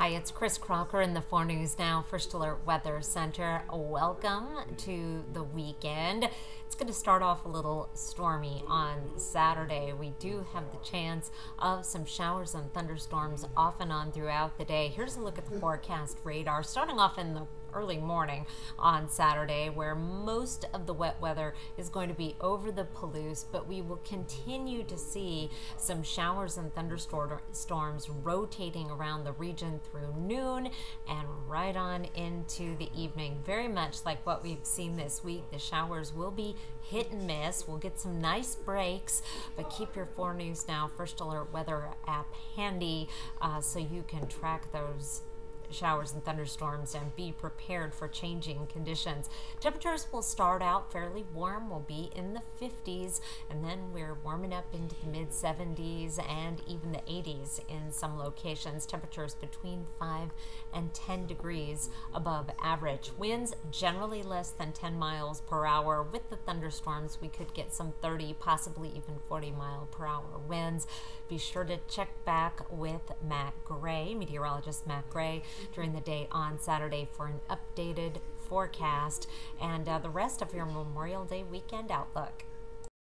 Hi, it's Kris Crocker in the 4 News Now First Alert Weather Center. Welcome to the weekend. It's going to start off a little stormy on Saturday. We do have the chance of some showers and thunderstorms off and on throughout the day. Here's a look at the forecast radar, starting off in the early morning on Saturday, where most of the wet weather is going to be over the Palouse, but we will continue to see some showers and thunderstorms rotating around the region through noon and right on into the evening. Very much like what we've seen this week, the showers will be hit and miss. We'll get some nice breaks, but keep your 4 News Now First Alert Weather App handy so you can track those showers and thunderstorms and be prepared for changing conditions. Temperatures will start out fairly warm. We'll be in the 50s, and then we're warming up into the mid 70s and even the 80s in some locations. Temperatures between 5 and 10 degrees above average. Winds generally less than 10 miles per hour. With the thunderstorms, we could get some 30, possibly even 40 mile per hour winds. Be sure to check back with Matt Gray, meteorologist Matt Gray, during the day on Saturday for an updated forecast and the rest of your Memorial Day weekend outlook.